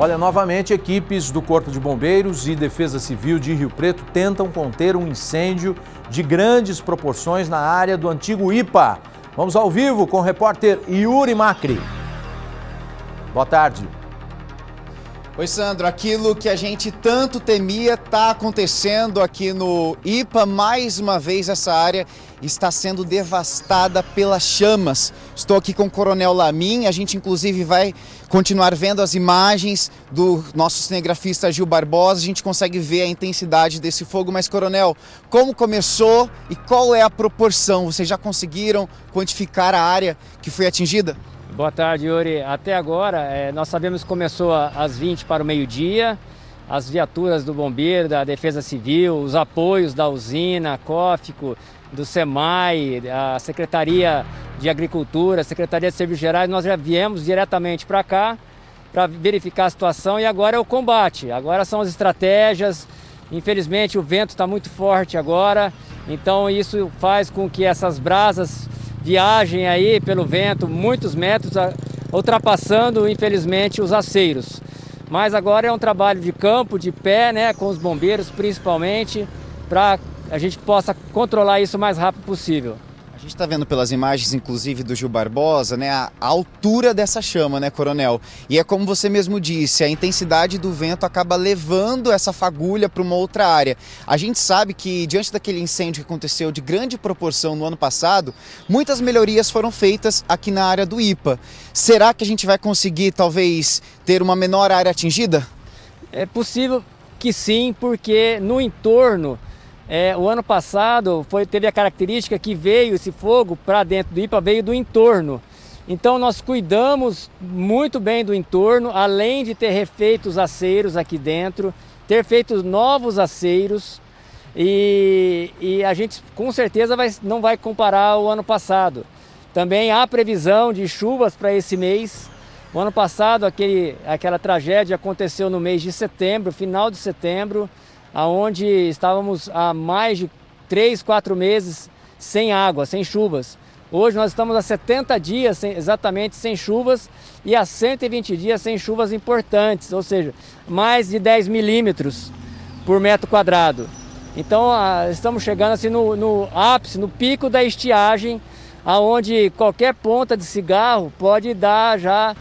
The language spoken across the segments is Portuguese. Olha, novamente, equipes do Corpo de Bombeiros e Defesa Civil de Rio Preto tentam conter um incêndio de grandes proporções na área do antigo IPA. Vamos ao vivo com o repórter Yuri Macri. Boa tarde. Oi, Sandro. Aquilo que a gente tanto temia está acontecendo aqui no IPA. Mais uma vez, essa área está sendo devastada pelas chamas. Estou aqui com o Coronel Lamin. A gente, inclusive, vai continuar vendo as imagens do nosso cinegrafista Gil Barbosa. A gente consegue ver a intensidade desse fogo. Mas, Coronel, como começou e qual é a proporção? Vocês já conseguiram quantificar a área que foi atingida? Boa tarde, Yuri. Até agora, nós sabemos que começou às 20 para o meio-dia. As viaturas do bombeiro, da Defesa Civil, os apoios da usina, COFCO, do SEMAI, a Secretaria de Agricultura, a Secretaria de Serviços Gerais, nós já viemos diretamente para cá para verificar a situação e agora é o combate. Agora são as estratégias. Infelizmente, o vento está muito forte agora, então isso faz com que essas brasas viagem aí pelo vento, muitos metros, ultrapassando, infelizmente, os aceiros. Mas agora é um trabalho de campo, de pé, né, com os bombeiros principalmente, para a gente possa controlar isso o mais rápido possível. A gente está vendo pelas imagens, inclusive, do Gil Barbosa, né, a altura dessa chama, né, Coronel? E é como você mesmo disse, a intensidade do vento acaba levando essa fagulha para uma outra área. A gente sabe que, diante daquele incêndio que aconteceu de grande proporção no ano passado, muitas melhorias foram feitas aqui na área do IPA. Será que a gente vai conseguir, talvez, ter uma menor área atingida? É possível que sim, porque no entorno... o ano passado teve a característica que veio esse fogo para dentro do IPA, veio do entorno. Então nós cuidamos muito bem do entorno, além de ter refeito os aceiros aqui dentro, ter feito novos aceiros e a gente com certeza não vai comparar o ano passado. Também há previsão de chuvas para esse mês. O ano passado aquela tragédia aconteceu no mês de setembro, final de setembro, onde estávamos há mais de 3 a 4 meses sem água, sem chuvas. Hoje nós estamos há 70 dias exatamente sem chuvas e há 120 dias sem chuvas importantes, ou seja, mais de 10 milímetros por metro quadrado. Então estamos chegando assim no ápice, no pico da estiagem, onde qualquer ponta de cigarro pode dar já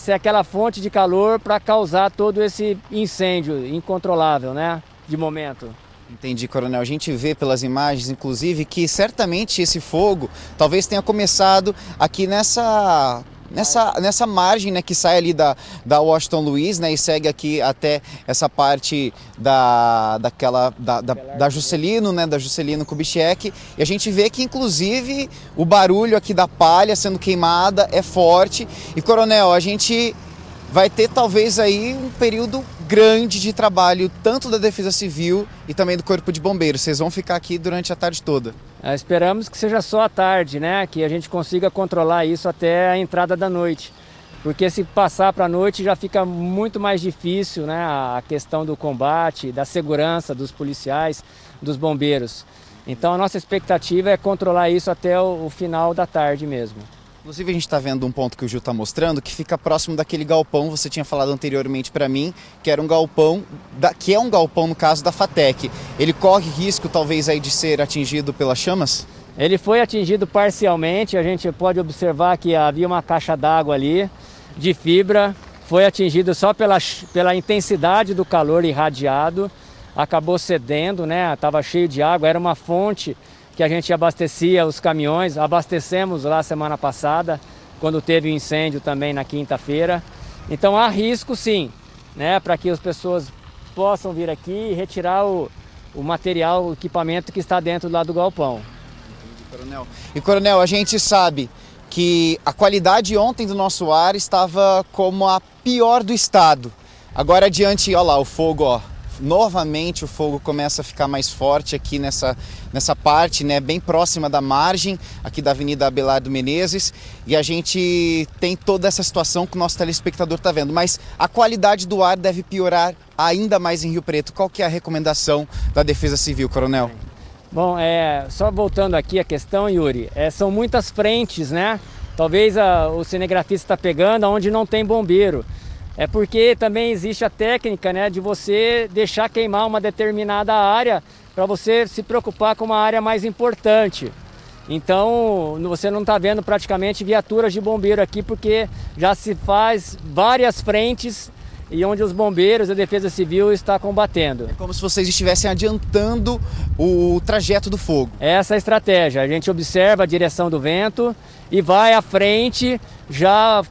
ser aquela fonte de calor para causar todo esse incêndio incontrolável, né? De momento. Entendi, Coronel. A gente vê pelas imagens, inclusive, que certamente esse fogo talvez tenha começado aqui nessa margem, né, que sai ali da Washington Luiz, né, e segue aqui até essa parte da Juscelino, né, da Juscelino Kubitschek. E a gente vê que, inclusive, o barulho aqui da palha sendo queimada é forte. E, Coronel, a gente vai ter talvez aí um período grande de trabalho, tanto da Defesa Civil e também do Corpo de Bombeiros. Vocês vão ficar aqui durante a tarde toda. Esperamos que seja só a tarde, né? Que a gente consiga controlar isso até a entrada da noite. Porque se passar para a noite já fica muito mais difícil, né? A questão do combate, da segurança dos policiais, dos bombeiros. Então a nossa expectativa é controlar isso até o final da tarde mesmo. Inclusive a gente está vendo um ponto que o Gil está mostrando que fica próximo daquele galpão, você tinha falado anteriormente para mim, que era um galpão, que é um galpão no caso da FATEC. Ele corre risco talvez aí de ser atingido pelas chamas? Ele foi atingido parcialmente, a gente pode observar que havia uma caixa d'água ali de fibra, foi atingido só pela intensidade do calor irradiado, acabou cedendo, né? Estava cheio de água, era uma fonte que a gente abastecia os caminhões, abastecemos lá semana passada, quando teve o incêndio também na quinta-feira. Então há risco sim, né, para que as pessoas possam vir aqui e retirar o material, o equipamento que está dentro lá do galpão. Entendi, Coronel. E Coronel, a gente sabe que a qualidade ontem do nosso ar estava como a pior do estado. Agora adiante, olha lá, o fogo, ó. Novamente o fogo começa a ficar mais forte aqui nessa parte, né, bem próxima da margem aqui da Avenida Abelardo Menezes, e a gente tem toda essa situação que o nosso telespectador está vendo, mas a qualidade do ar deve piorar ainda mais em Rio Preto. Qual que é a recomendação da Defesa Civil, Coronel? Bom, só voltando aqui a questão, Yuri, são muitas frentes, né? Talvez o cinegrafista está pegando onde não tem bombeiro. É porque também existe a técnica, né, de você deixar queimar uma determinada área para você se preocupar com uma área mais importante. Então, você não está vendo praticamente viaturas de bombeiro aqui, porque já se faz várias frentes e onde os bombeiros e a defesa civil estão combatendo. É como se vocês estivessem adiantando o trajeto do fogo. Essa é a estratégia. A gente observa a direção do vento e vai à frente, já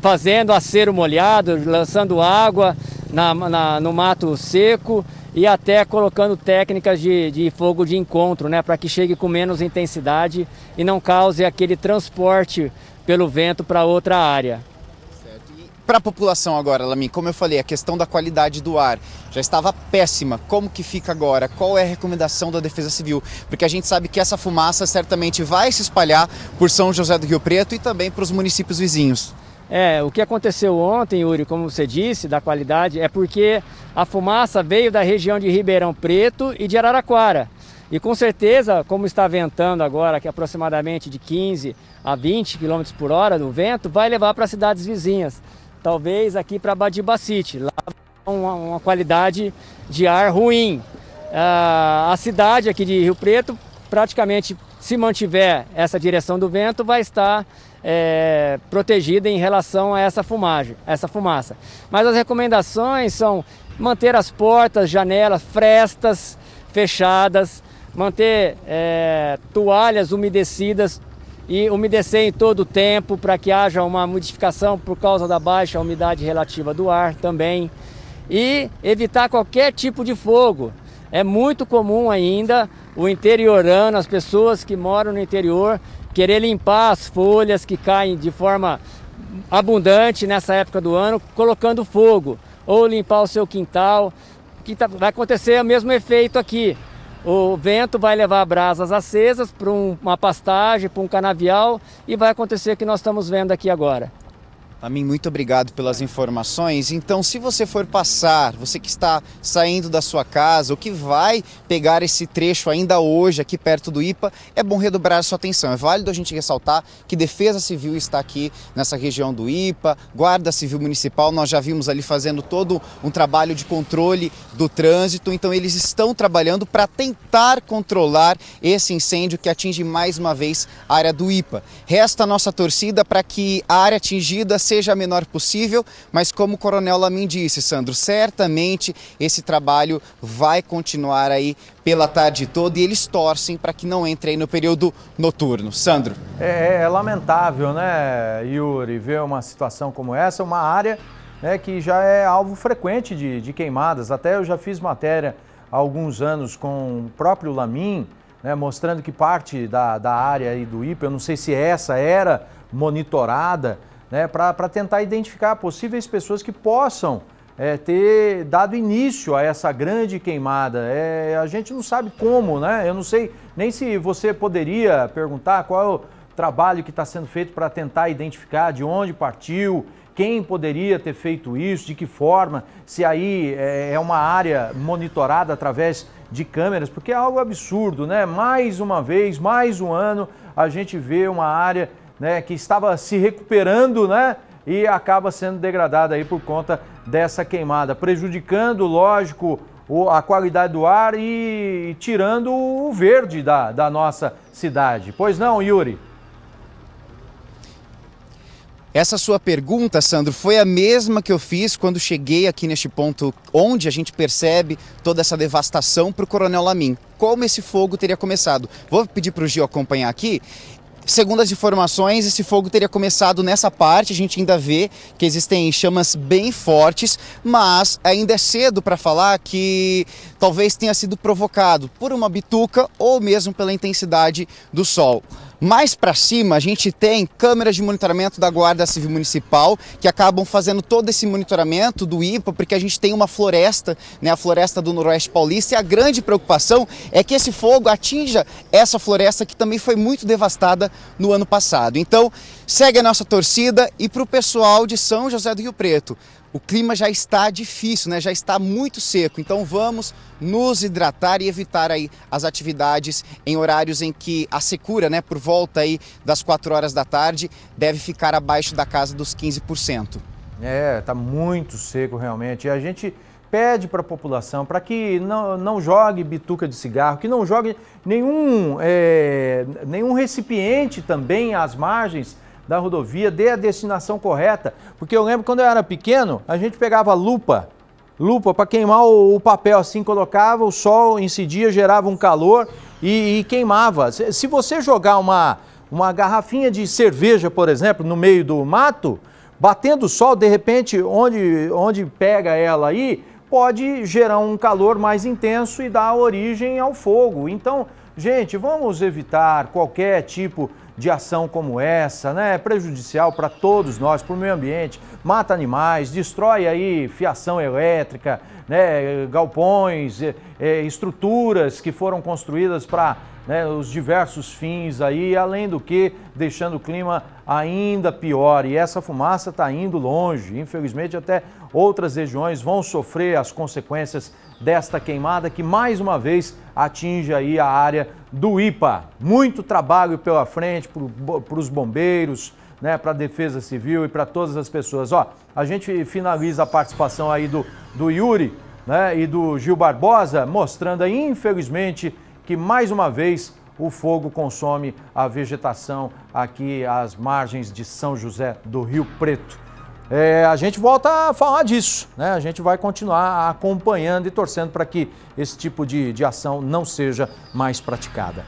fazendo acero molhado, lançando água no mato seco e até colocando técnicas de fogo de encontro, né, para que chegue com menos intensidade e não cause aquele transporte pelo vento para outra área. Para a população agora, Lamin, como eu falei, a questão da qualidade do ar já estava péssima. Como que fica agora? Qual é a recomendação da Defesa Civil? Porque a gente sabe que essa fumaça certamente vai se espalhar por São José do Rio Preto e também para os municípios vizinhos. É, o que aconteceu ontem, Yuri, como você disse, da qualidade, é porque a fumaça veio da região de Ribeirão Preto e de Araraquara. E com certeza, como está ventando agora, que é aproximadamente de 15 a 20 km por hora do vento, vai levar para as cidades vizinhas. Talvez aqui para Badiba City, lá uma qualidade de ar ruim. A cidade aqui de Rio Preto, praticamente, se mantiver essa direção do vento, vai estar protegida em relação a essa fumaça. Mas as recomendações são manter as portas, janelas, frestas fechadas, manter toalhas umedecidas, e umedecer em todo o tempo para que haja uma modificação por causa da baixa umidade relativa do ar também. E evitar qualquer tipo de fogo. É muito comum ainda o interiorano, as pessoas que moram no interior, querer limpar as folhas que caem de forma abundante nessa época do ano, colocando fogo. Ou limpar o seu quintal, que vai acontecer o mesmo efeito aqui. O vento vai levar brasas acesas para uma pastagem, para um canavial, e vai acontecer o que nós estamos vendo aqui agora. Lamin, muito obrigado pelas informações. Então, se você for passar, você que está saindo da sua casa ou que vai pegar esse trecho ainda hoje aqui perto do IPA, é bom redobrar a sua atenção. É válido a gente ressaltar que Defesa Civil está aqui nessa região do IPA, Guarda Civil Municipal, nós já vimos ali fazendo todo um trabalho de controle do trânsito. Então, eles estão trabalhando para tentar controlar esse incêndio que atinge mais uma vez a área do IPA. Resta a nossa torcida para que a área atingida seja a menor possível, mas como o Coronel Lamin disse, Sandro, certamente esse trabalho vai continuar aí pela tarde toda e eles torcem para que não entre aí no período noturno. Sandro. É lamentável, né, Yuri, ver uma situação como essa, uma área, né, que já é alvo frequente de queimadas. Até eu já fiz matéria há alguns anos com o próprio Lamin, né, mostrando que parte da área aí do IPA, eu não sei se essa era monitorada, né, para tentar identificar possíveis pessoas que possam ter dado início a essa grande queimada. A gente não sabe como, né? Eu não sei nem se você poderia perguntar qual é o trabalho que está sendo feito para tentar identificar de onde partiu, quem poderia ter feito isso, de que forma, se aí é uma área monitorada através de câmeras, porque é algo absurdo, né? Mais uma vez, mais um ano, a gente vê uma área, né, que estava se recuperando, né, e acaba sendo degradada aí por conta dessa queimada, prejudicando, lógico, a qualidade do ar e tirando o verde da nossa cidade. Pois não, Yuri? Essa sua pergunta, Sandro, foi a mesma que eu fiz quando cheguei aqui neste ponto onde a gente percebe toda essa devastação para o Coronel Lamin. Como esse fogo teria começado? Vou pedir para o Gil acompanhar aqui. Segundo as informações, esse fogo teria começado nessa parte, a gente ainda vê que existem chamas bem fortes, mas ainda é cedo para falar que talvez tenha sido provocado por uma bituca ou mesmo pela intensidade do sol. Mais para cima, a gente tem câmeras de monitoramento da Guarda Civil Municipal que acabam fazendo todo esse monitoramento do IPA, porque a gente tem uma floresta, né, a floresta do Noroeste Paulista, e a grande preocupação é que esse fogo atinja essa floresta que também foi muito devastada no ano passado. Então, segue a nossa torcida. E para o pessoal de São José do Rio Preto, o clima já está difícil, né? Já está muito seco, então vamos nos hidratar e evitar aí as atividades em horários em que a secura, né, por volta aí das 4 horas da tarde, deve ficar abaixo da casa dos 15%. É, tá muito seco realmente. E a gente pede para a população para que não jogue bituca de cigarro, que não jogue nenhum recipiente também às margens da rodovia, dê a destinação correta. Porque eu lembro quando eu era pequeno, a gente pegava lupa para queimar o papel, assim, colocava, o sol incidia, gerava um calor e queimava. Se você jogar uma garrafinha de cerveja, por exemplo, no meio do mato, batendo o sol, de repente, onde pega ela aí, pode gerar um calor mais intenso e dar origem ao fogo. Então, gente, vamos evitar qualquer tipo de ação como essa, né? Prejudicial para todos nós, para o meio ambiente, mata animais, destrói aí fiação elétrica, né? Galpões, estruturas que foram construídas para, né, os diversos fins aí, além do que deixando o clima ainda pior. E essa fumaça está indo longe, infelizmente até outras regiões vão sofrer as consequências desta queimada que mais uma vez atinge aí a área do IPA. Muito trabalho pela frente para os bombeiros, né, para a Defesa Civil e para todas as pessoas. Ó, a gente finaliza a participação aí do Yuri, né, e do Gil Barbosa, mostrando aí, infelizmente, que mais uma vez o fogo consome a vegetação aqui às margens de São José do Rio Preto. A gente volta a falar disso, né? A gente vai continuar acompanhando e torcendo para que esse tipo de ação não seja mais praticada.